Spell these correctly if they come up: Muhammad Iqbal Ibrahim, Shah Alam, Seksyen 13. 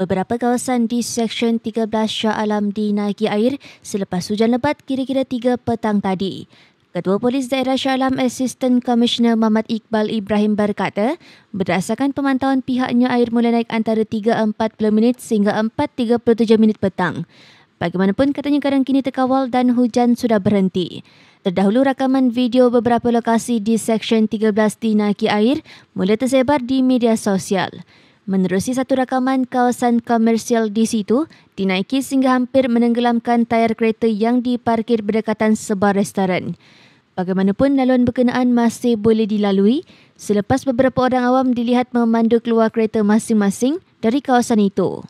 Beberapa kawasan di Seksyen 13 Shah Alam dinaiki air selepas hujan lebat kira-kira 3 petang tadi. Ketua Polis Daerah Shah Alam Assistant Commissioner Muhammad Iqbal Ibrahim berkata, berdasarkan pemantauan pihaknya air mula naik antara 3.40 minit sehingga 4.37 minit petang. Bagaimanapun katanya keadaan kini terkawal dan hujan sudah berhenti. Terdahulu rakaman video beberapa lokasi di Seksyen 13 dinaiki air mula tersebar di media sosial. Menerusi satu rakaman kawasan komersial di situ, dinaiki sehingga hampir menenggelamkan tayar kereta yang diparkir berdekatan sebuah restoran. Bagaimanapun, laluan berkenaan masih boleh dilalui selepas beberapa orang awam dilihat memandu keluar kereta masing-masing dari kawasan itu.